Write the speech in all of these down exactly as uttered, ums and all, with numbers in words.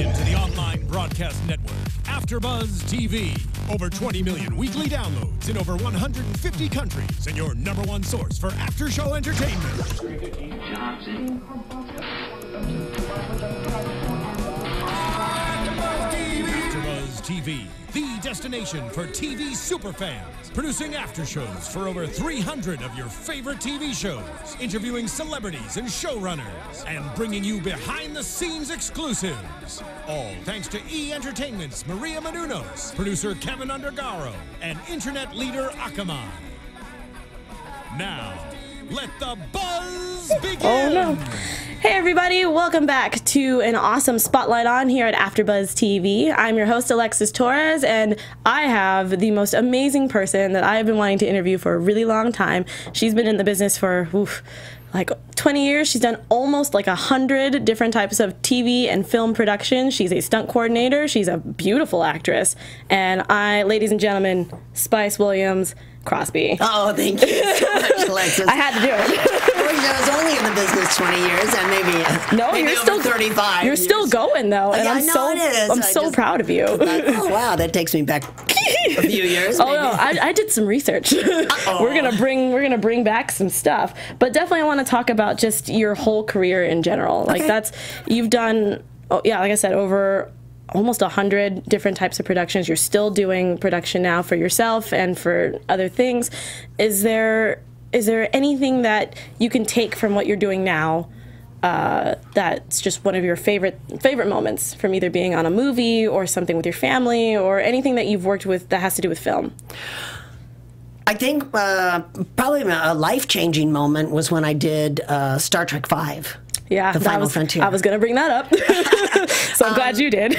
into the online broadcast network, AfterBuzz T V. Over twenty million weekly downloads in over one hundred fifty countries, and your number one source for after-show entertainment. T V, the destination for T V superfans, producing aftershows for over three hundred of your favorite T V shows, interviewing celebrities and showrunners, and bringing you behind-the-scenes exclusives. All thanks to E! Entertainment's Maria Menounos, producer Kevin Undergaro, and internet leader Akamai. Now, let the buzz begin! Oh, no. Hey everybody, welcome back to an awesome Spotlight On here at AfterBuzz T V. I'm your host, Alexis Torres, and I have the most amazing person that I have been wanting to interview for a really long time. She's been in the business for, oof, like twenty years. She's done almost like a hundred different types of T V and film production. She's a stunt coordinator. She's a beautiful actress. And I, ladies and gentlemen, Spice Williams-Crosby. Oh, thank you so much, Alexis. I had to do it. I wish I was only in the business twenty years, and maybe no, maybe you're over still thirty-five. You're years. still going though, and yeah, I'm so I'm I so just, proud of you. Like, oh wow, that takes me back a few years. Oh maybe. no, I, I did some research. Uh-oh. We're gonna bring we're gonna bring back some stuff, but definitely I want to talk about just your whole career in general. Like okay. that's you've done, oh, yeah, like I said, over almost a hundred different types of productions. You're still doing production now for yourself and for other things. Is there Is there anything that you can take from what you're doing now uh, that's just one of your favorite favorite moments from either being on a movie or something with your family or anything that you've worked with that has to do with film? I think uh, probably a life-changing moment was when I did uh, Star Trek five. Yeah, the Final was, Frontier. I was going to bring that up, so I'm um, glad you did.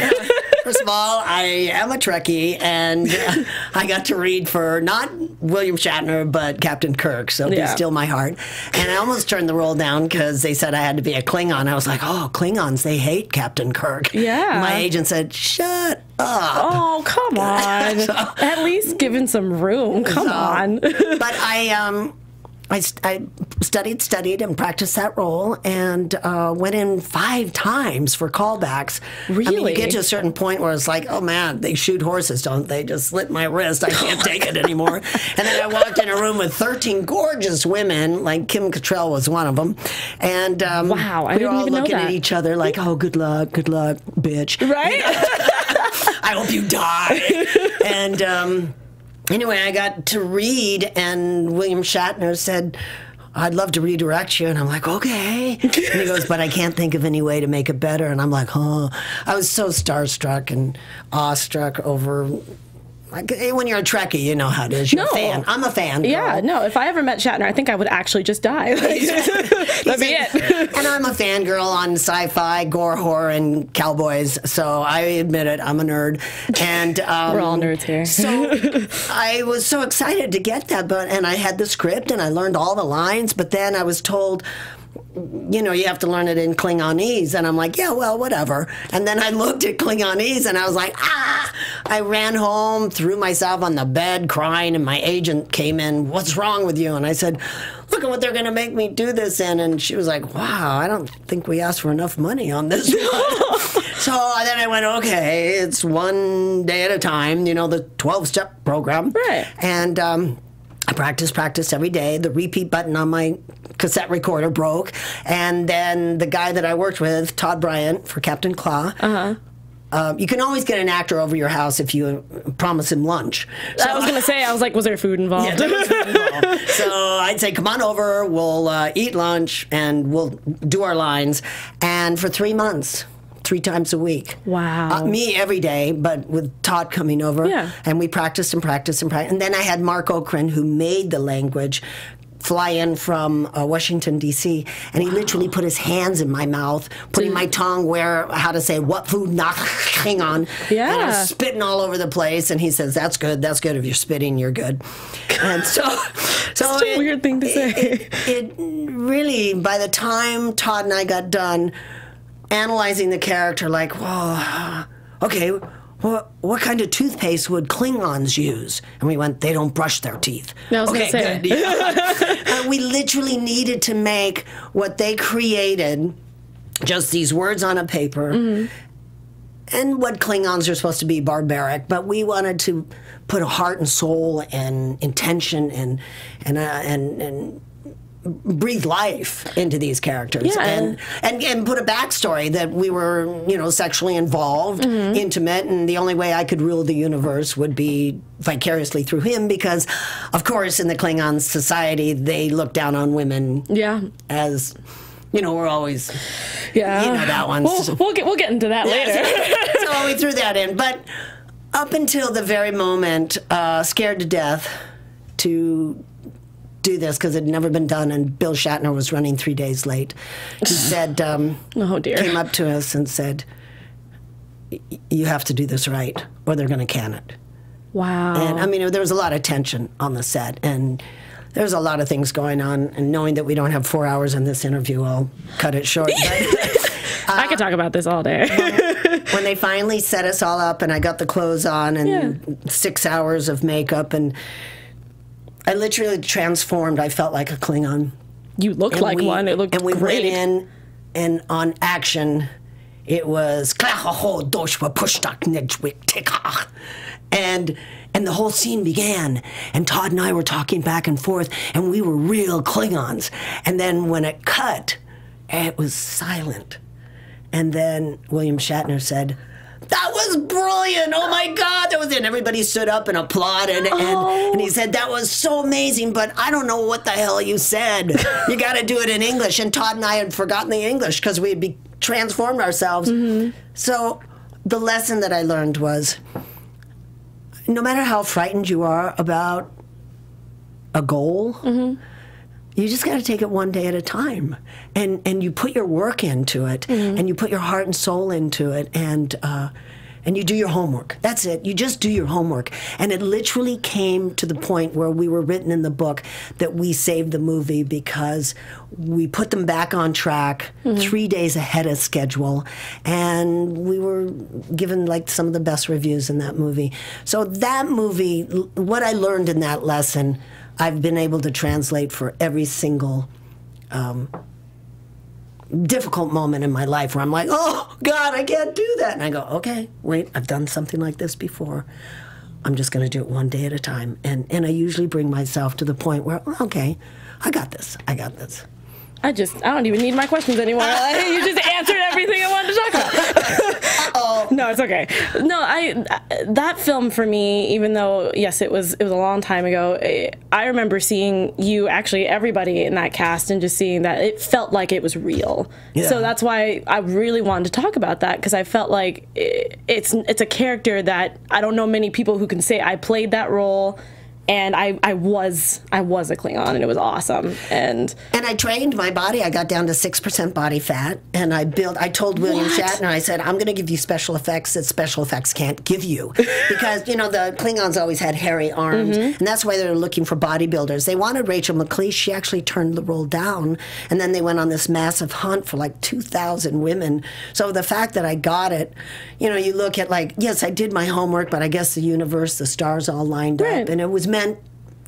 First of all, I am a Trekkie, and uh, I got to read for not William Shatner, but Captain Kirk, so yeah. Be Still My Heart. And I almost turned the role down because they said I had to be a Klingon. I was like, oh, Klingons, they hate Captain Kirk. Yeah. My agent said, shut up. Oh, come on. So, at least give him some room. Come so, on. But I... um. I, st I studied, studied, and practiced that role, and uh, went in five times for callbacks. Really? I mean, you get to a certain point where it's like, oh man, they shoot horses, don't they? Just slit my wrist. I can't take it anymore. And then I walked in a room with thirteen gorgeous women, like Kim Cattrall was one of them. And um, wow, I we were all looking at each other like, oh, good luck, good luck, bitch. Right? You know? I hope you die. And. Um, Anyway, I got to read, and William Shatner said, I'd love to redirect you. And I'm like, okay. And he goes, but I can't think of any way to make it better. And I'm like, oh. I was so starstruck and awestruck over... Like, when you're a Trekkie, you know how it is. You're no. a fan. I'm a fan. Girl. Yeah, no, if I ever met Shatner, I think I would actually just die. Like, that'd be it. And I'm a fangirl on sci-fi, gore, horror, and cowboys, so I admit it, I'm a nerd. And um, we're all nerds here. So I was so excited to get that, but and I had the script, and I learned all the lines, but then I was told... you know, you have to learn it in Klingonese. And I'm like, yeah, well, whatever. And then I looked at Klingonese and I was like, ah! I ran home, threw myself on the bed crying, and my agent came in, what's wrong with you? And I said, look at what they're going to make me do this in. And she was like, wow, I don't think we asked for enough money on this one. So then I went, okay, it's one day at a time, you know, the twelve-step program. Right. And um, I practiced, practiced every day. The repeat button on my... cassette recorder broke, and then the guy that I worked with, Todd Bryant for Captain Claw. Uh-huh. Uh, you can always get an actor over your house if you promise him lunch. So, I was going to say, I was like, was there food involved? Yeah, there was food involved. So I'd say, come on over, we'll uh, eat lunch, and we'll do our lines. And for three months... three times a week. Wow. Uh, me every day, but with Todd coming over. Yeah. And we practiced and practiced and practiced. And then I had Mark Okren, who made the language, fly in from uh, Washington, D C, and he wow. literally put his hands in my mouth, putting my tongue where, how to say, what food, knock, hang on. Yeah. And I was spitting all over the place, and he says, that's good, that's good. If you're spitting, you're good. And so... so it's it, a weird thing to say. It, it, it really, by the time Todd and I got done, analyzing the character, like, well, okay, what, what kind of toothpaste would Klingons use? And we went, they don't brush their teeth. No, I was okay, gonna say. Good. Yeah. uh, we literally needed to make what they created, just these words on a paper, mm-hmm. and what Klingons are supposed to be, barbaric, but we wanted to put a heart and soul and intention and and uh, and, and breathe life into these characters, yeah, and, and and put a backstory that we were, you know, sexually involved, mm-hmm, intimate, and the only way I could rule the universe would be vicariously through him, because, of course, in the Klingon society, they look down on women, yeah, as, you know, we're always, yeah, you know, that one. We'll, we'll get we'll get into that later. So we threw that in, but up until the very moment, uh, scared to death to do this because it had never been done, and Bill Shatner was running three days late. He said, um, "Oh dear!" Came up to us and said, "You have to do this right, or they're going to can it." Wow! And I mean, there was a lot of tension on the set, and there's a lot of things going on. And knowing that we don't have four hours in this interview, I'll cut it short. But, uh, I could talk about this all day. When, when they finally set us all up, and I got the clothes on, and yeah, six hours of makeup, and I literally transformed. I felt like a Klingon. You looked and like we, one. It looked and we great. Went in, and on action, it was and and the whole scene began. And Todd and I were talking back and forth, and we were real Klingons. And then when it cut, it was silent. And then William Shatner said, "That was brilliant! Oh my God, that was it!" Everybody stood up and applauded, and, oh, and he said, "That was so amazing, but I don't know what the hell you said. You got to do it in English." And Todd and I had forgotten the English because we had be transformed ourselves. Mm-hmm. So the lesson that I learned was, no matter how frightened you are about a goal, mm-hmm, you just got to take it one day at a time, and and you put your work into it, mm-hmm, and you put your heart and soul into it, and uh, and you do your homework. That's it. You just do your homework, and it literally came to the point where we were written in the book that we saved the movie because we put them back on track, mm-hmm, three days ahead of schedule, and we were given like some of the best reviews in that movie. So that movie, what I learned in that lesson, I've been able to translate for every single um, difficult moment in my life where I'm like, "Oh, God, I can't do that." And I go, "Okay, wait, I've done something like this before. I'm just going to do it one day at a time." And, and I usually bring myself to the point where, "Okay, I got this. I got this. I just, I don't even need my questions anymore. You just answered everything I wanted to talk about." Uh-oh. No, it's okay. No, I, that film for me, even though, yes, it was, it was a long time ago, I remember seeing you, actually everybody in that cast, and just seeing that it felt like it was real. Yeah. So that's why I really wanted to talk about that, because I felt like it, it's, it's a character that I don't know many people who can say, "I played that role. And I, I was I was a Klingon, and it was awesome." And and I trained my body. I got down to six percent body fat, and I built. I told William what? Shatner, I said, "I'm going to give you special effects that special effects can't give you," because you know the Klingons always had hairy arms, mm-hmm, and that's why they were looking for bodybuilders. They wanted Rachel McLeish. She actually turned the role down, and then they went on this massive hunt for like two thousand women. So the fact that I got it, you know, you look at like, yes, I did my homework, but I guess the universe, the stars all lined right up, and it was meant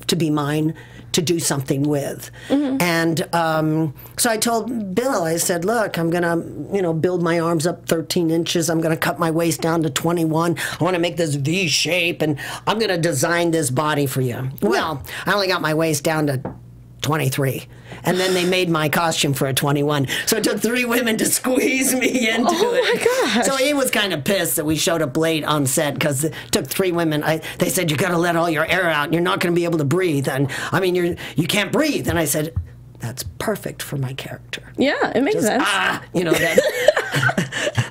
to be mine to do something with. Mm-hmm. And um, so I told Bill, I said, "Look, I'm gonna, you know, build my arms up thirteen inches. I'm gonna cut my waist down to twenty-one. I wanna make this V shape, and I'm gonna design this body for you." Mm-hmm. Well, I only got my waist down to twenty-three. And then they made my costume for a twenty-one. So it took three women to squeeze me into oh it. Oh my gosh. So he was kind of pissed that we showed up late on set because it took three women. I, they said, "You got to let all your air out. You're not going to be able to breathe. And I mean, you're, you can't breathe." And I said, "That's perfect for my character." Yeah, it makes just, sense. Ah, you know, that.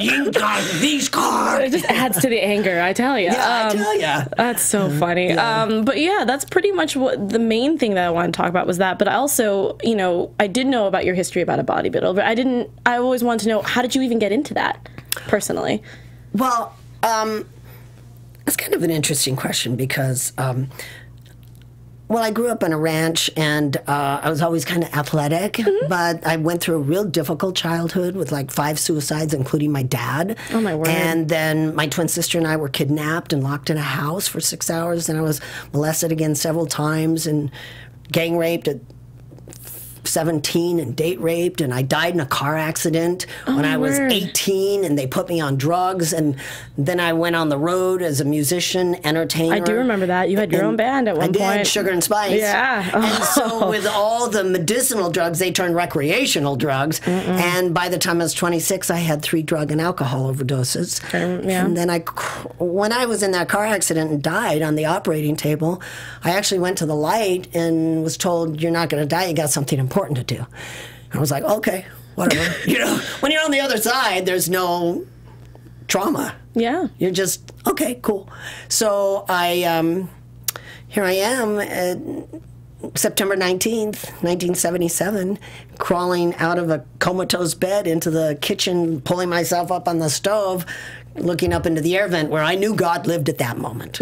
"You got these cards." It just adds to the anger, I tell you. Yeah, um, I tell you. That's so funny. Yeah. Um, but yeah, that's pretty much what the main thing that I want to talk about was that. But I also, you know, I did know about your history about a bodybuilder, but I didn't, I always wanted to know, how did you even get into that personally? Well, um, that's kind of an interesting question because, um, well, I grew up on a ranch, and uh, I was always kind of athletic, mm-hmm, but I went through a real difficult childhood with like five suicides, including my dad. Oh, my word. And then my twin sister and I were kidnapped and locked in a house for six hours, and I was molested again several times and gang raped at seventeen and date raped, and I died in a car accident oh, when I was word. eighteen, and they put me on drugs, and then I went on the road as a musician, entertainer. I do remember that. You had your own band at one I did, point. Sugar and Spice. Yeah. Oh. And so with all the medicinal drugs, they turned recreational drugs, mm-mm. and by the time I was twenty-six, I had three drug and alcohol overdoses. Um, yeah. And then I, when I was in that car accident and died on the operating table, I actually went to the light and was told, you're not going to die, you got something important to do. And I was like, okay, whatever. You know, when you're on the other side, there's no trauma. Yeah. You're just, okay, cool. So I, um, here I am at September nineteenth, nineteen seventy-seven, crawling out of a comatose bed into the kitchen, pulling myself up on the stove, looking up into the air vent where I knew God lived at that moment.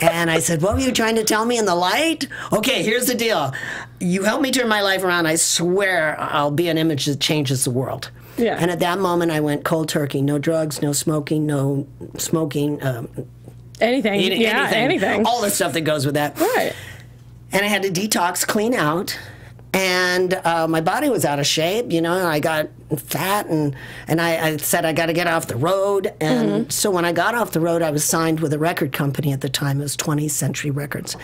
And I said, what were you trying to tell me in the light? Okay, here's the deal. You help me turn my life around, I swear I'll be an image that changes the world. Yeah. And at that moment, I went cold turkey. No drugs, no smoking, no smoking. Um, anything. Eating, yeah, anything. anything. All the stuff that goes with that. Right. And I had to detox, clean out. And uh, my body was out of shape, you know, and I got fat, and, and I, I said I got to get off the road. And mm-hmm. so when I got off the road, I was signed with a record company at the time. It was twentieth Century Records.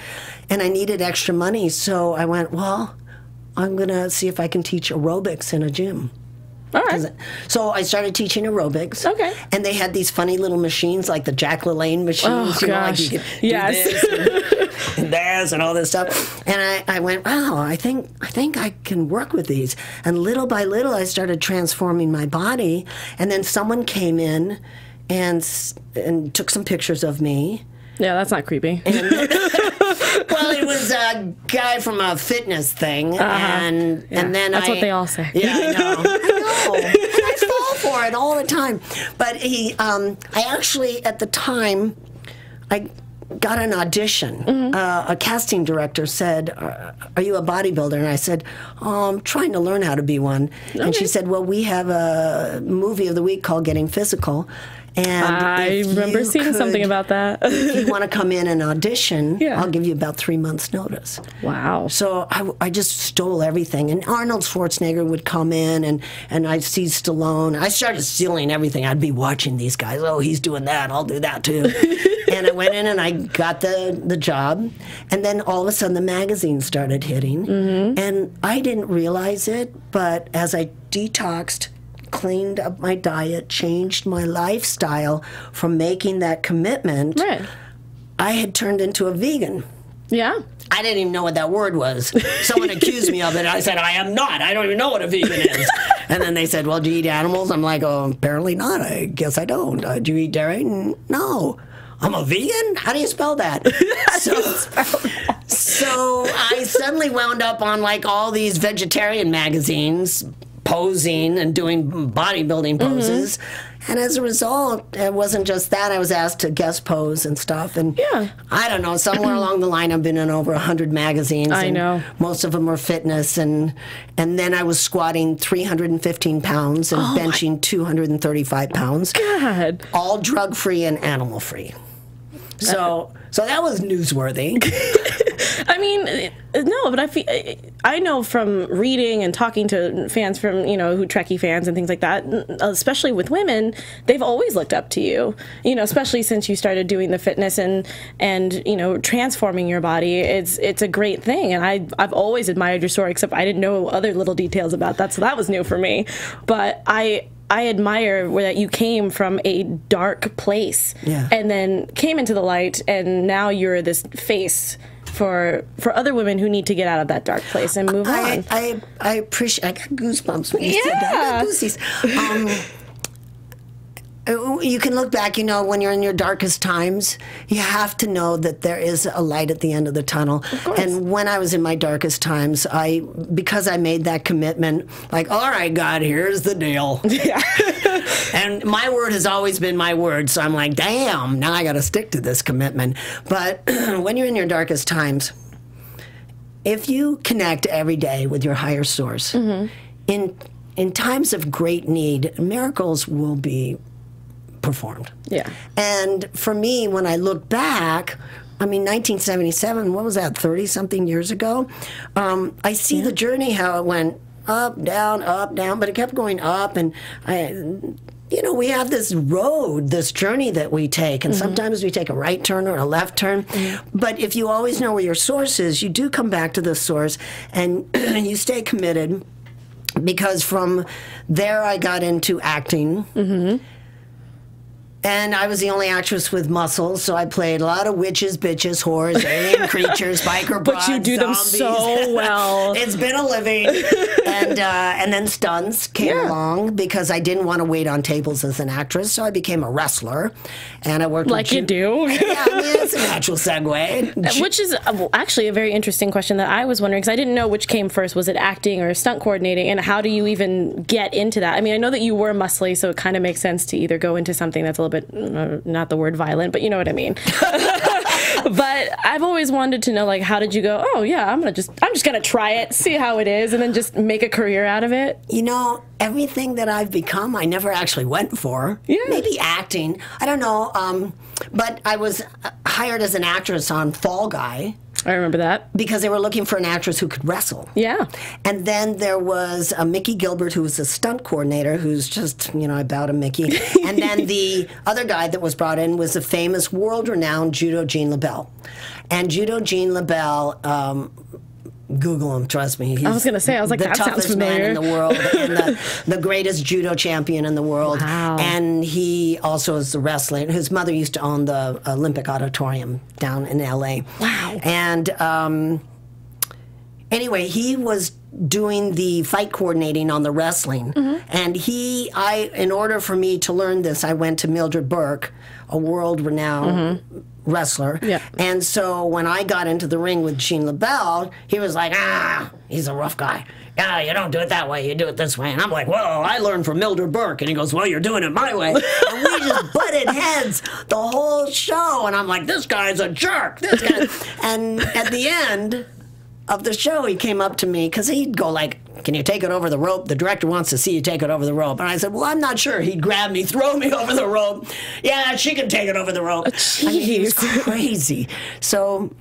And I needed extra money, so I went, well, I'm going to see if I can teach aerobics in a gym. All right. So I started teaching aerobics. Okay. And they had these funny little machines, like the Jack LaLanne machines. Oh, you know, gosh. Like you could do yes. this and, and this and all this stuff. And I, I went, wow, I think, I think I can work with these. And little by little, I started transforming my body. And then someone came in and, and took some pictures of me. Yeah, that's not creepy. And, well, it was a guy from a fitness thing, uh-huh. and yeah. and then that's I, what they all say. Yeah, I know. I know. And I fall for it all the time. But he, um, I actually at the time, I got an audition. Mm-hmm. uh, a casting director said, "Are you a bodybuilder?" And I said, oh, "I'm trying to learn how to be one." Okay. And she said, "Well, we have a movie of the week called Getting Physical." And I remember seeing could, something about that. If you want to come in and audition, yeah. I'll give you about three months' notice. Wow. So I, I just stole everything. And Arnold Schwarzenegger would come in, and, and I'd see Stallone. I started stealing everything. I'd be watching these guys. Oh, he's doing that. I'll do that, too. And I went in, and I got the, the job. And then all of a sudden, the magazine started hitting. Mm-hmm. And I didn't realize it, but as I detoxed, cleaned up my diet, changed my lifestyle from making that commitment, right. I had turned into a vegan. Yeah. I didn't even know what that word was. Someone accused me of it. I said, I am not. I don't even know what a vegan is. And then they said, well, do you eat animals? I'm like, oh, apparently not. I guess I don't. Uh, do you eat dairy? No. I'm a vegan? How do you spell that? So, so I suddenly wound up on like all these vegetarian magazines, posing and doing bodybuilding poses. Mm-hmm. And as a result, it wasn't just that. I was asked to guest pose and stuff. And yeah. I don't know, somewhere along the line, I've been in over one hundred magazines. I and know. Most of them are fitness. And and then I was squatting three hundred fifteen pounds and oh benching my. two hundred thirty-five pounds. God. All drug-free and animal-free. So, so that was newsworthy. I mean, no, but I feel, I know from reading and talking to fans from, you know, who Trekkie fans and things like that, especially with women, they've always looked up to you, you know, especially since you started doing the fitness and, and you know, transforming your body. It's it's a great thing. And I, I've always admired your story, except I didn't know other little details about that. So that was new for me. But I... I admire where that you came from a dark place, yeah. and then came into the light, and now you're this face for for other women who need to get out of that dark place and move I, on. I I appreciate. I got goosebumps when you yeah. said that. I got goosies. Um, You can look back, you know, when you're in your darkest times, you have to know that there is a light at the end of the tunnel. Of and when I was in my darkest times, I, because I made that commitment, like, all right, God, here's the deal. Yeah. And my word has always been my word. So I'm like, damn, now I got to stick to this commitment. But when you're in your darkest times, if you connect every day with your higher source, mm-hmm. in, in times of great need, miracles will be performed. Yeah. And for me, when I look back, I mean, nineteen seventy-seven, what was that, thirty-something years ago? Um, I see yeah. the journey, how it went up, down, up, down, but it kept going up, and I... You know, we have this road, this journey that we take, and mm-hmm. sometimes we take a right turn or a left turn. Mm-hmm. But if you always know where your source is, you do come back to the source, and you stay committed, because from there I got into acting. Mm-hmm. And I was the only actress with muscles, so I played a lot of witches, bitches, whores, alien creatures, biker broads, But you do zombies. them so well. It's been a living. And, uh, and then stunts came yeah. along, because I didn't want to wait on tables as an actress, so I became a wrestler. And I worked Like with you do. Yeah, I mean, it's a natural segue. Which is actually a very interesting question that I was wondering, because I didn't know which came first. Was it acting or stunt coordinating? And how do you even get into that? I mean, I know that you were muscly, so it kind of makes sense to either go into something that's a little bit But not the word violent, but you know what I mean. But I've always wanted to know, like, how did you go, oh yeah, I'm gonna just I'm just gonna try it, see how it is, and then just make a career out of it? You know, everything that I've become I never actually went for. Yeah. Maybe acting, I don't know. Um, but I was hired as an actress on Fall Guy. I remember that. Because they were looking for an actress who could wrestle. Yeah. And then there was a Mickey Gilbert, who was the stunt coordinator, who's just, you know, I bow to Mickey. And then the other guy that was brought in was the famous, world-renowned Judo Jean LaBelle. And Judo Jean LaBelle, um, Google him, trust me. He's I was going to say, I was like, the that toughest sounds familiar. man in the world, and the, the greatest judo champion in the world. Wow. And he also is a wrestler. His mother used to own the Olympic Auditorium down in L A Wow. And um, anyway, he was doing the fight coordinating on the wrestling. Mm-hmm. And he, I, in order for me to learn this, I went to Mildred Burke, a world-renowned mm-hmm. wrestler. Yeah. And so when I got into the ring with Jean LaBelle, he was like, ah, he's a rough guy. Yeah, you don't do it that way, you do it this way. And I'm like, well, I learned from Mildred Burke. And he goes, well, you're doing it my way. And we just butted heads the whole show. And I'm like, this guy's a jerk. This guy. And at the end of the show, he came up to me, because he'd go like, can you take it over the rope? The director wants to see you take it over the rope. And I said, well, I'm not sure. He'd grab me, throw me over the rope. Yeah, she can take it over the rope. Oh, I mean, he was crazy. So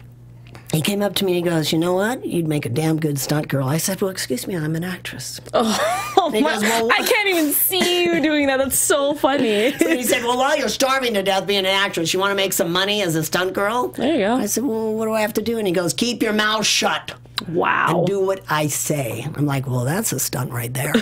he came up to me and he goes, you know what? You'd make a damn good stunt girl. I said, well, excuse me, I'm an actress. Oh, my. Goes, well, I can't even see you doing that. That's so funny. So he said, well, while you're starving to death being an actress, you want to make some money as a stunt girl? There you go. I said, well, what do I have to do? And he goes, keep your mouth shut. Wow. And do what I say. I'm like, well, that's a stunt right there.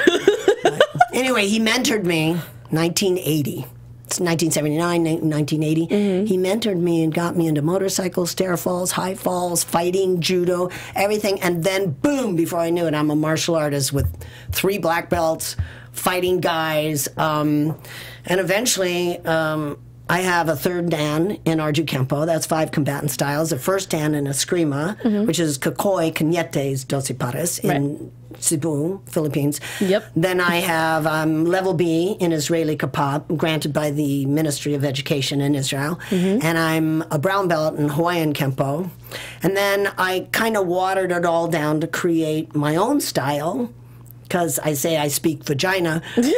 Anyway, he mentored me, nineteen eighty. It's nineteen seventy-nine, nineteen eighty. Mm-hmm. He mentored me and got me into motorcycles, stair falls, high falls, fighting, judo, everything. And then, boom, before I knew it, I'm a martial artist with three black belts, fighting guys. Um, and eventually... Um, I have a third dan in Arju Kempo. That's five combatant styles. A first dan in Eskrima, mm-hmm. which is Kakoi Kanyetes Dosipares in right. Cebu, Philippines. Yep. Then I have um, level B in Israeli Kepa, granted by the Ministry of Education in Israel. Mm-hmm. And I'm a brown belt in Hawaiian Kempo. And then I kind of watered it all down to create my own style, because I say I speak vagina, which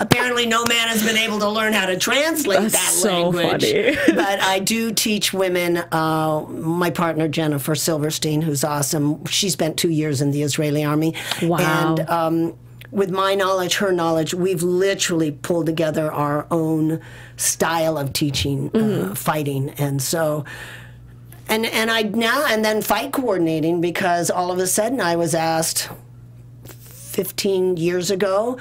apparently no man has been able to learn how to translate That's that so language. Funny. But I do teach women. Uh, my partner, Jennifer Silverstein, who's awesome, she spent two years in the Israeli army. Wow. And um, with my knowledge, her knowledge, we've literally pulled together our own style of teaching, mm. uh, fighting. And so... And, and I now... And then fight coordinating, because all of a sudden I was asked fifteen years ago,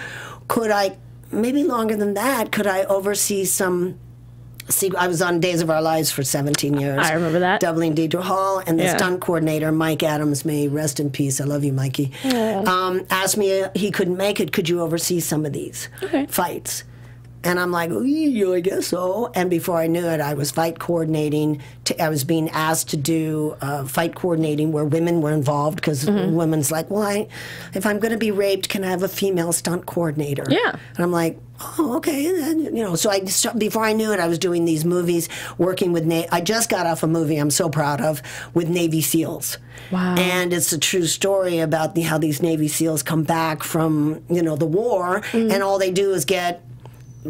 could I... maybe longer than that, could I oversee some... See, I was on Days of Our Lives for seventeen years. I remember that. Doubling Deirdre Hall, and the yeah. stunt coordinator, Mike Adams, may rest in peace. I love you, Mikey. Yeah. Um, asked me, he couldn't make it, could you oversee some of these okay. fights? And I'm like, I guess so. And before I knew it, I was fight coordinating. To, I was being asked to do uh, fight coordinating where women were involved, because mm-hmm. women's like, well, I, if I'm going to be raped, can I have a female stunt coordinator? Yeah. And I'm like, oh, okay. And, you know, so I before I knew it, I was doing these movies, working with Navy. I just got off a movie I'm so proud of with Navy SEALs. Wow. And it's a true story about the, how these Navy SEALs come back from, you know, the war, mm-hmm. and all they do is get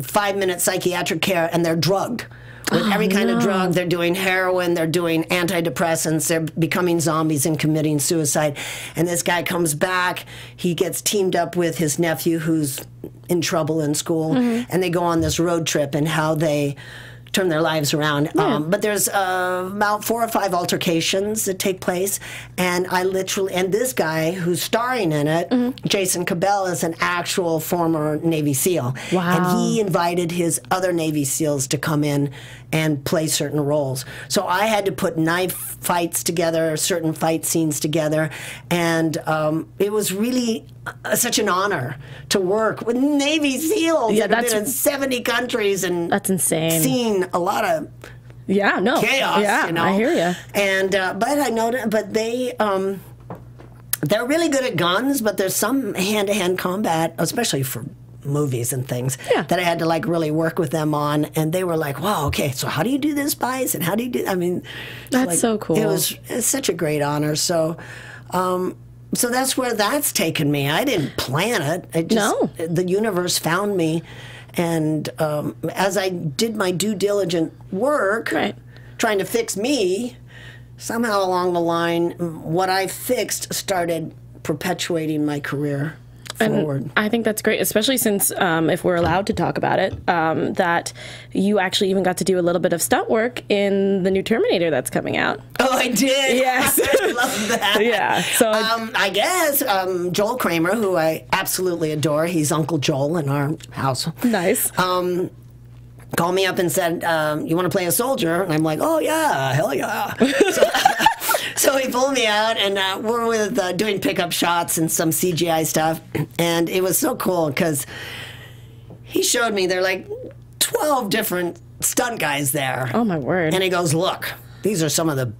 five-minute psychiatric care, and they're drugged. With oh, every kind no. of drug, they're doing heroin, they're doing antidepressants, they're becoming zombies and committing suicide. And this guy comes back, he gets teamed up with his nephew who's in trouble in school, mm-hmm. and they go on this road trip and how they turn their lives around. Yeah. Um, but there's uh, about four or five altercations that take place, and I literally, and this guy who's starring in it, mm-hmm. Jason Cabell, is an actual former Navy SEAL. Wow. And he invited his other Navy SEALs to come in and play certain roles. So I had to put knife fights together, certain fight scenes together, and um, it was really uh, such an honor to work with Navy SEALs yeah, that that's, have been in seventy countries and that's insane. Seen a lot of yeah, no. chaos. Yeah, you know? I hear you. And uh, but I know, but they. Um, They're really good at guns, but there's some hand-to-hand combat, especially for movies and things, yeah. that I had to like really work with them on. And they were like, wow, okay, so how do you do this, Spice? And how do you do, I mean. That's like, so cool. It was it's such a great honor. So um, so that's where that's taken me. I didn't plan it. It just, no. The universe found me. And um, as I did my due diligent work, right. trying to fix me, somehow along the line, what I fixed started perpetuating my career forward. And I think that's great, especially since, um, if we're allowed to talk about it, um, that you actually even got to do a little bit of stunt work in the new Terminator that's coming out. Oh, I did. Yes. I love that. Yeah. So um, I guess um, Joel Kramer, who I absolutely adore, he's Uncle Joel in our house. Nice. Um, called me up and said, um, you want to play a soldier? And I'm like, oh, yeah, hell yeah. So, so he pulled me out, and uh, we're with uh, doing pickup shots and some C G I stuff. And it was so cool because he showed me, there are like twelve different stunt guys there. Oh, my word. And he goes, look, these are some of the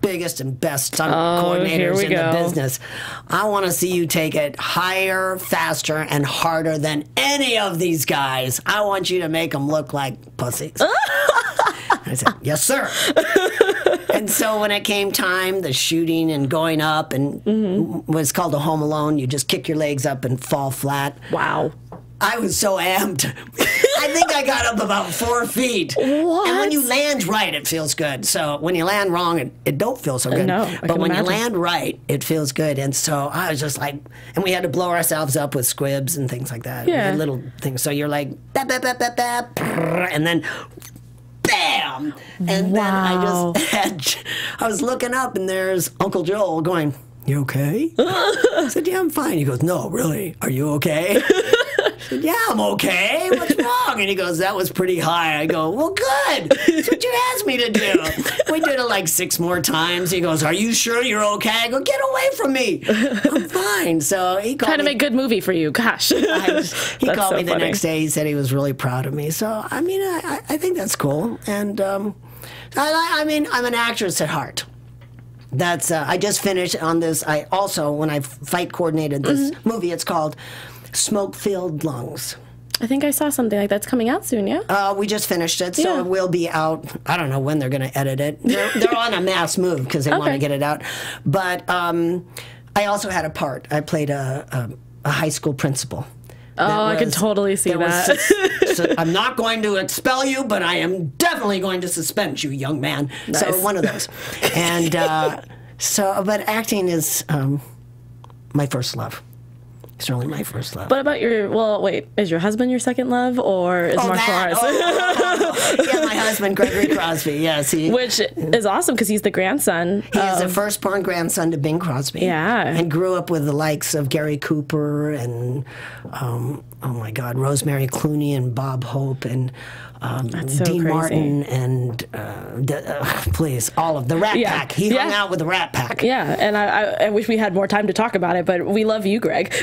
biggest and best stunt oh, coordinators in go. the business. I want to see you take it higher, faster, and harder than any of these guys. I want you to make them look like pussies. I said, yes, sir. And so when it came time, the shooting and going up, and mm-hmm. was called a Home Alone. You just kick your legs up and fall flat. Wow. I was so amped. I think I got up about four feet. What? And when you land right, it feels good. So when you land wrong, it, it don't feel so good. No, but when imagine. you land right, it feels good. And so I was just like, and we had to blow ourselves up with squibs and things like that. Yeah. Little things. So you're like, bap, bap, bap, bap, bap, and then bam. And wow. then I just had, I was looking up, and there's Uncle Joel going, you okay? I said, yeah, I'm fine. He goes, no, really? Are you okay? Said, yeah, I'm okay. What's wrong? And he goes, that was pretty high. I go, well, good. That's what you asked me to do. We did it like six more times. He goes, are you sure you're okay? I go, get away from me. I'm fine. So he called kind of me. a good movie for you. Gosh. I, he that's called so me the funny. next day. He said he was really proud of me. So, I mean, I, I think that's cool. And um, I, I mean, I'm an actress at heart. That's, uh, I just finished on this. I also, when I fight coordinated this mm-hmm. movie, it's called Smoke-Filled Lungs. I think I saw something like that's coming out soon, yeah? Uh, we just finished it, so yeah. it will be out. I don't know when they're going to edit it. They're, they're on a mass move because they okay. want to get it out. But um, I also had a part. I played a, a, a high school principal. Oh, was, I can totally see that. Was, so I'm not going to expel you, but I am definitely going to suspend you, young man. Nice. So one of those. And uh, so, but acting is um, my first love. It's really my first love. What about your, well, wait, is your husband your second love, or is oh, martial arts? Oh, oh, oh. Yeah, my husband, Gregory Crosby, yes. He, Which is awesome, because he's the grandson. He of, is the firstborn grandson to Bing Crosby. Yeah. And grew up with the likes of Gary Cooper and, um, oh my God, Rosemary Clooney and Bob Hope and um, That's so Dean crazy. Martin and, uh, the, uh, please, all of the Rat yeah. Pack. He yeah. hung out with the Rat Pack. Yeah, and I, I, I wish we had more time to talk about it, but we love you, Greg.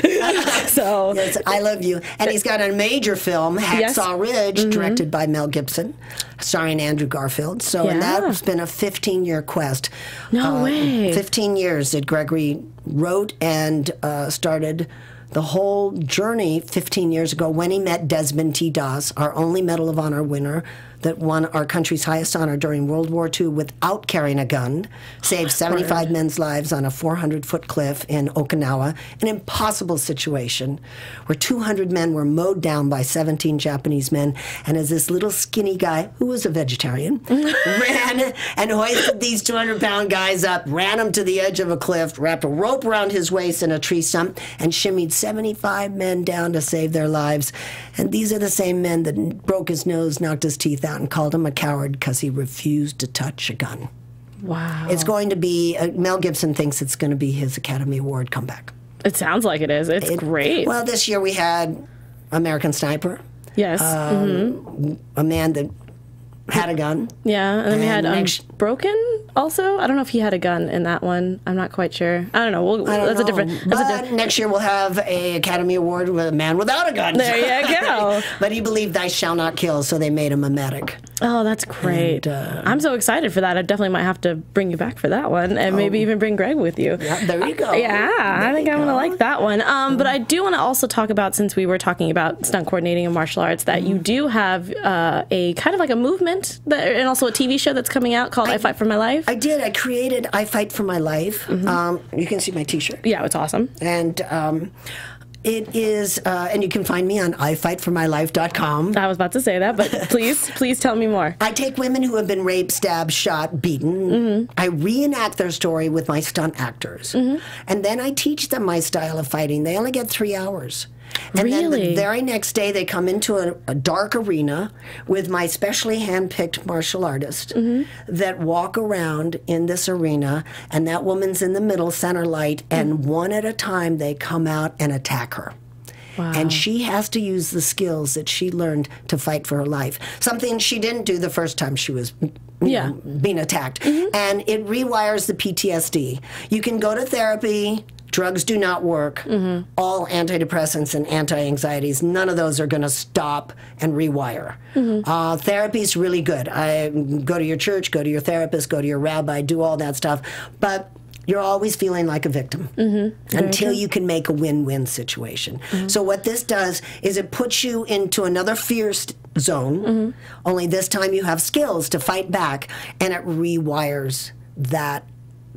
So yes, I love you. And he's got a major film, Hacksaw yes. Ridge, mm-hmm. directed by Mel Gibson, starring Andrew Garfield. So yeah. and that's been a fifteen-year quest. No um, way. fifteen years that Gregory wrote and uh, started the whole journey fifteen years ago when he met Desmond T. Doss, our only Medal of Honor winner that won our country's highest honor during World War Two without carrying a gun, saved seventy-five men's lives on a four hundred foot cliff in Okinawa, an impossible situation where two hundred men were mowed down by seventeen Japanese men, and as this little skinny guy, who was a vegetarian, ran and hoisted these two hundred pound guys up, ran them to the edge of a cliff, wrapped a rope around his waist in a tree stump, and shimmied seventy-five men down to save their lives. And these are the same men that broke his nose, knocked his teeth out, and called him a coward because he refused to touch a gun. Wow. It's going to be, uh, Mel Gibson thinks it's going to be his Academy Award comeback. It sounds like it is. It's it, great. Well, this year we had American Sniper. Yes. Um, mm-hmm. A man that had a gun. Yeah, and then and we had Unbroken also. I don't know if he had a gun in that one. I'm not quite sure. I don't know. We'll, I don't that's know. a different. That's but a diff next year we'll have a Academy Award with a man without a gun. There you go. But he believed "Thou shalt not kill," so they made him a medic. Oh, that's great! And, uh, I'm so excited for that. I definitely might have to bring you back for that one, and oh, maybe even bring Greg with you. Yeah, there you go. Uh, yeah, there I think I'm go. gonna like that one. Um, mm-hmm. But I do want to also talk about, since we were talking about stunt coordinating and martial arts, that mm-hmm. you do have uh, a kind of like a movement, that, and also a T V show that's coming out called I, "I Fight for My Life." I did. I created "I Fight for My Life." Mm-hmm. um, you can see my T-shirt. Yeah, it's awesome. And. Um, It is, uh, and you can find me on i fight for my life dot com. I was about to say that, but please, please tell me more. I take women who have been raped, stabbed, shot, beaten. Mm-hmm. I reenact their story with my stunt actors. Mm-hmm. And then I teach them my style of fighting. They only get three hours. And really? Then the very next day they come into a, a dark arena with my specially handpicked martial artist mm-hmm. that walk around in this arena, and that woman's in the middle, center light, and mm-hmm. one at a time they come out and attack her. Wow. And she has to use the skills that she learned to fight for her life, something she didn't do the first time she was yeah. know, being attacked. Mm-hmm. And it rewires the P T S D. You can go to therapy. Drugs do not work. Mm-hmm. All antidepressants and anti-anxieties, none of those are going to stop and rewire. Mm-hmm. uh, therapy's really good. I go to your church, go to your therapist, go to your rabbi, do all that stuff. But you're always feeling like a victim mm-hmm. until you can make a win-win situation. Mm-hmm. So what this does is it puts you into another fear zone, mm-hmm. only this time you have skills to fight back, and it rewires that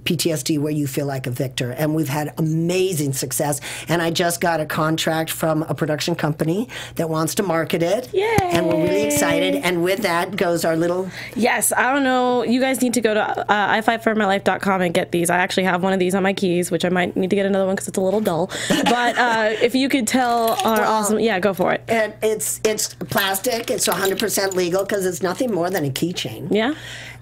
P T S D where you feel like a victor. And we've had amazing success, and I just got a contract from a production company that wants to market it. Yay. And we're really excited, and with that goes our little yes I don't know you guys need to go to uh, i fight for my life dot com and get these. I actually have one of these on my keys, which I might need to get another one because it's a little dull, but uh, if you could tell our well, awesome yeah go for it. it it's it's plastic, it's one hundred percent legal because it's nothing more than a keychain. Yeah.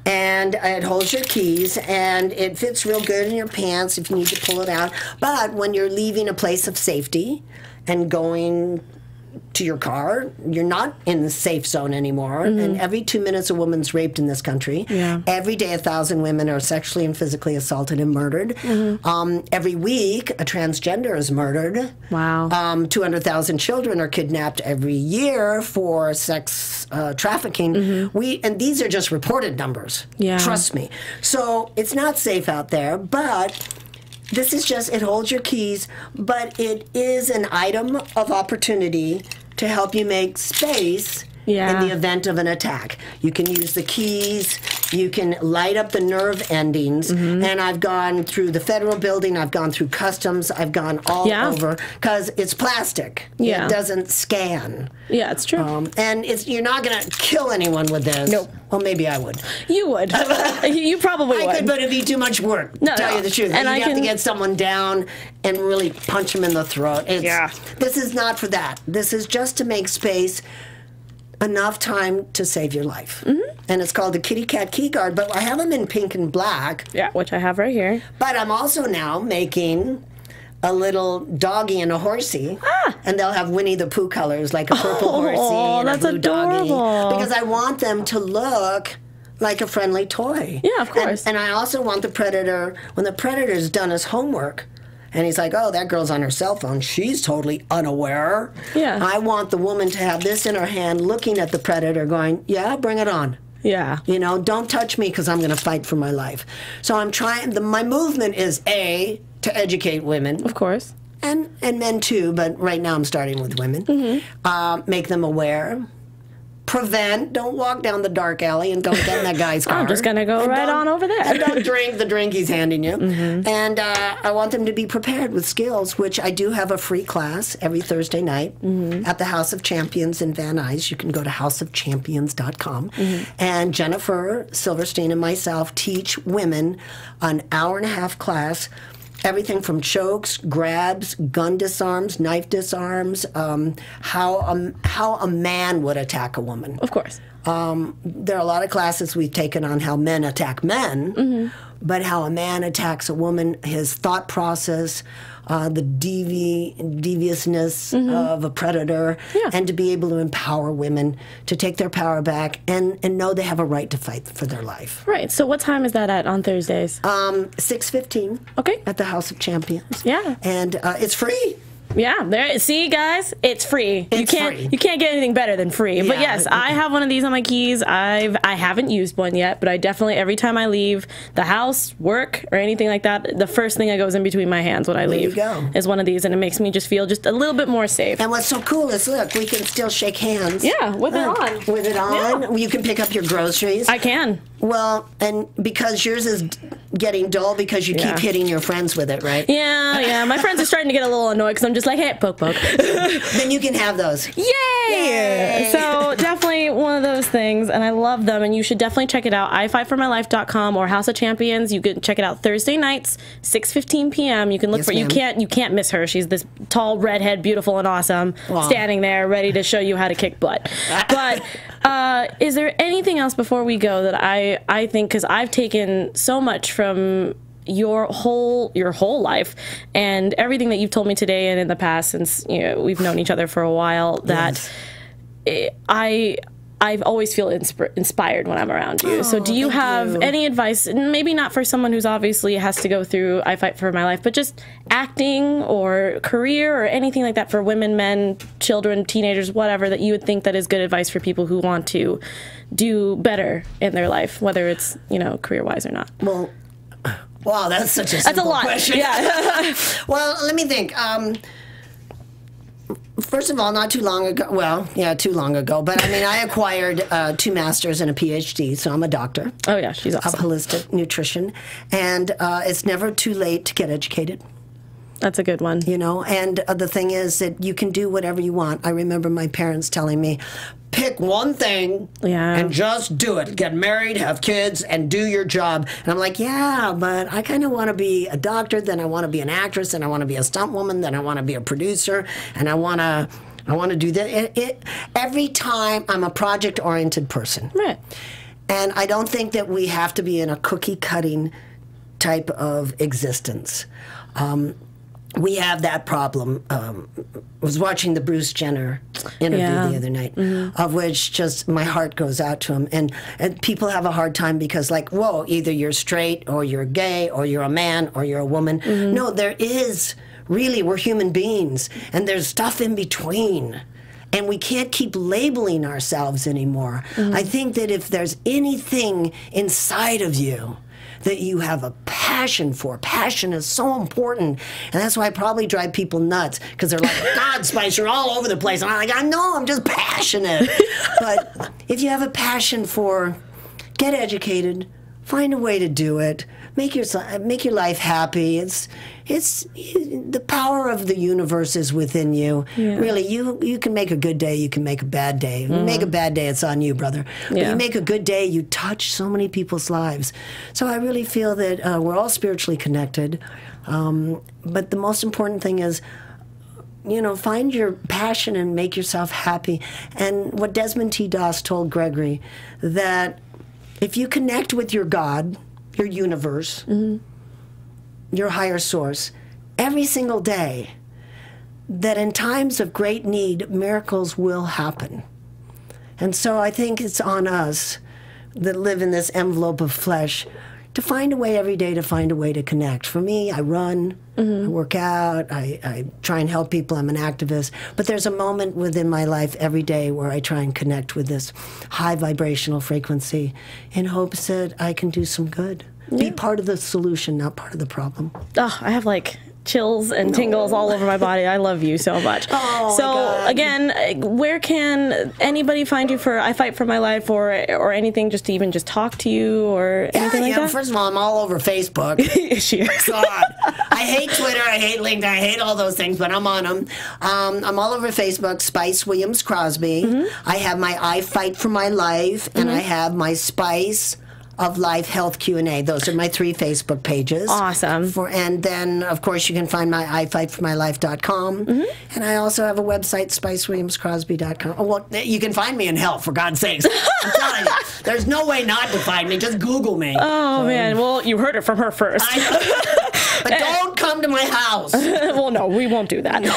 And it holds your keys, and it fits real good in your pants if you need to pull it out. But when you're leaving a place of safety and going to your car, you're not in the safe zone anymore. Mm-hmm. And every two minutes a woman's raped in this country. Yeah. Every day a thousand women are sexually and physically assaulted and murdered. Mm-hmm. um, every week a transgender is murdered. Wow. um, two hundred thousand children are kidnapped every year for sex uh, trafficking. Mm-hmm. We and these are just reported numbers. Yeah. Trust me. So it's not safe out there, but this is just, it holds your keys, but it is an item of opportunity to help you make space yeah. in the event of an attack. You can use the keys, you can light up the nerve endings, mm-hmm. and I've gone through the federal building, I've gone through customs, I've gone all yeah. over, because it's plastic. Yeah. It doesn't scan. Yeah, it's true. Um, and it's, you're not going to kill anyone with this. Nope. Well, maybe I would. You would. You probably I would. I could, but it'd be too much work, no, tell no. you the truth. And You'd I have can... to get someone down and really punch them in the throat. It's, yeah. This is not for that. This is just to make space, enough time to save your life. Mm-hmm. And it's called the Kitty Cat Key Guard, but I have them in pink and black. Yeah, which I have right here. But I'm also now making a little doggy and a horsey, ah. and they'll have Winnie the Pooh colors, like a purple oh, horsey oh, and that's a blue adorable. doggy, because I want them to look like a friendly toy. Yeah, of course. And, and I also want the predator, when the predator's done his homework, and he's like, oh, that girl's on her cell phone. She's totally unaware. Yeah. I want the woman to have this in her hand, looking at the predator going, yeah, bring it on. Yeah. You know, don't touch me because I'm going to fight for my life. So I'm trying, the, my movement is A, to educate women. Of course. and and men too, but right now I'm starting with women. Mm-hmm. uh, make them aware. Prevent. Don't walk down the dark alley and don't get in that guy's car. I'm just going to go and right on over there. And don't drink the drink he's handing you. Mm-hmm. And uh, I want them to be prepared with skills, which I do have a free class every Thursday night mm-hmm. at the House of Champions in Van Nuys. You can go to house of champions dot com. Mm-hmm. And Jennifer Silverstein and myself teach women an hour and a half class, everything from chokes, grabs, gun disarms, knife disarms, um, how, um, how a man would attack a woman. Of course. Um, there are a lot of classes we've taken on how men attack men, mm-hmm. but how a man attacks a woman, his thought process, uh, the devi deviousness mm-hmm. of a predator, yeah. and to be able to empower women to take their power back and, and know they have a right to fight for their life. Right. So what time is that at on Thursdays? Um, six fifteen. Okay. At the House of Champions. Yeah. And uh, it's free. Yeah, there. See, guys, it's free. It's you can't free. You can't get anything better than free. Yeah, but yes, I have one of these on my keys. I've I haven't used one yet, but I definitely every time I leave the house, work, or anything like that, the first thing that goes in between my hands when I there leave go. is one of these, and it makes me just feel just a little bit more safe. And what's so cool is look, we can still shake hands. Yeah, with uh, it on. With it on, yeah. You can pick up your groceries. I can. Well, and because yours is getting dull because you yeah. keep hitting your friends with it, right? Yeah, yeah. My friends are starting to get a little annoyed because I'm just like, hey, poke, poke. Then you can have those. Yay! Yay! So definitely one of those things, and I love them, and you should definitely check it out. i fight for my life dot com or House of Champions. You can check it out Thursday nights, six fifteen p m You can look yes, for you can't you can't miss her. She's this tall redhead, beautiful and awesome, wow. standing there ready to show you how to kick butt. But uh, is there anything else before we go that I I think, because I've taken so much from your whole your whole life and everything that you've told me today and in the past since you know, we've known each other for a while, that yes. it, I I always feel insp inspired when I'm around you. Oh, so do you have you. any advice, maybe not for someone who's obviously has to go through I Fight for My Life, but just acting or career or anything like that for women, men, children, teenagers, whatever, that you would think that is good advice for people who want to do better in their life, whether it's, you know, career-wise or not? Well, wow, that's such a simple that's a lot. question. Yeah. Well, let me think. Um, First of all, not too long ago, well, yeah, too long ago, but I mean, I acquired uh, two masters and a P H D, so I'm a doctor. Oh, yeah, she's awesome. Of holistic nutrition, and uh, it's never too late to get educated. That's a good one. You know, and uh, the thing is that you can do whatever you want. I remember my parents telling me, pick one thing yeah. and just do it. Get married, have kids, and do your job. And I'm like, yeah, but I kind of want to be a doctor, then I want to be an actress, and I want to be a stunt woman, then I want to be a producer, and I want to I want to do that. It, it, every time I'm a project-oriented person. Right. And I don't think that we have to be in a cookie-cutting type of existence. Um We have that problem. Um, I was watching the Bruce Jenner interview yeah. the other night, mm-hmm. of which just my heart goes out to him. And, and people have a hard time because, like, whoa, either you're straight or you're gay or you're a man or you're a woman. Mm-hmm. No, there is really, we're human beings, and there's stuff in between. And we can't keep labeling ourselves anymore. Mm-hmm. I think that if there's anything inside of you that you have a passion for. Passion is so important. And that's why I probably drive people nuts, because they're like, God, Spice, you're all over the place. And I'm like, I know, I'm just passionate. But if you have a passion for, get educated, find a way to do it, make your, make your life happy. It's, it's, the power of the universe is within you. Yeah. Really, you, you can make a good day, you can make a bad day. If you mm-hmm. make a bad day, it's on you, brother. But yeah. you make a good day, you touch so many people's lives. So I really feel that uh, we're all spiritually connected. Um, but the most important thing is, you know, find your passion and make yourself happy. And what Desmond T. Doss told Gregory, that if you connect with your God, your universe, mm-hmm. your higher source, every single day, that in times of great need, miracles will happen. And so I think it's on us that live in this envelope of flesh to find a way every day to find a way to connect. For me, I run, mm-hmm. I work out, I, I try and help people, I'm an activist, but there's a moment within my life every day where I try and connect with this high vibrational frequency in hopes that I can do some good. Yeah. Be part of the solution, not part of the problem. Oh, I have like chills and no. tingles all over my body. I love you so much. Oh, so again, where can anybody find you for I Fight for My Life, or or anything, just to even just talk to you or yeah, anything like yeah. that? First of all, I'm all over Facebook. She is. God. I hate Twitter. I hate LinkedIn. I hate all those things, but I'm on them. Um, I'm all over Facebook. Spice Williams-Crosby. Mm-hmm. I have my I Fight for My Life, and mm-hmm. I have my Spice of Life Health Q and A. Those are my three Facebook pages. Awesome. For, and then, of course, you can find my i fight for my life dot com. Mm-hmm. And I also have a website, spice williams crosby dot com. Oh, well, you can find me in health, for God's sakes. I'm telling you. There's no way not to find me. Just Google me. Oh, um, man. Well, you heard it from her first. I, but don't come to my house. Well, no, we won't do that. No.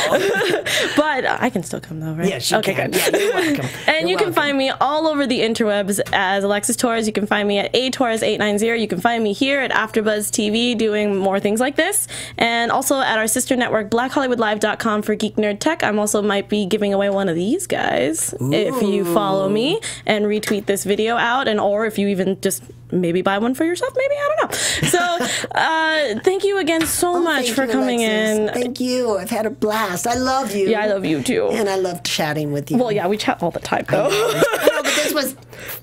But uh, I can still come, though, right? Yes, you okay, can. Good. Yeah, you're welcome. And you're you welcome. Can find me all over the interwebs as Alexis Torres. You can find me at a torres eight nine zero. You can find me here at AfterBuzz T V doing more things like this. And also at our sister network, black hollywood live dot com, for Geek Nerd Tech. I also might be giving away one of these guys. Ooh. If you follow me and retweet this video out, and or if you even just... maybe buy one for yourself, maybe, I don't know. So uh, thank you again so oh, much for you, coming Alexis. in. Thank you. I've had a blast. I love you. Yeah, I love you too. And I love chatting with you. Well, yeah, we chat all the time though. I know, I know, but this was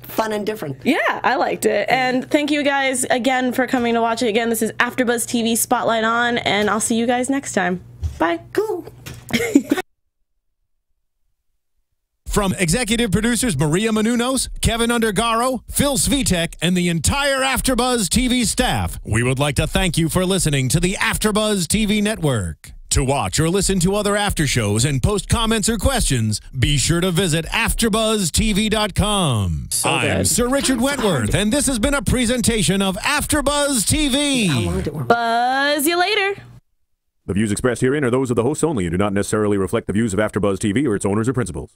fun and different. Yeah, I liked it. And thank you guys again for coming to watch it. Again, this is AfterBuzz T V Spotlight On, and I'll see you guys next time. Bye. Cool. From executive producers Maria Menounos, Kevin Undergaro, Phil Svitek, and the entire AfterBuzz T V staff, we would like to thank you for listening to the AfterBuzz T V network. To watch or listen to other after shows and post comments or questions, be sure to visit after buzz t v dot com. So I'm Sir Richard Wentworth, and this has been a presentation of AfterBuzz T V. How long did it work? Buzz you later. The views expressed herein are those of the hosts only and do not necessarily reflect the views of AfterBuzz T V or its owners or principals.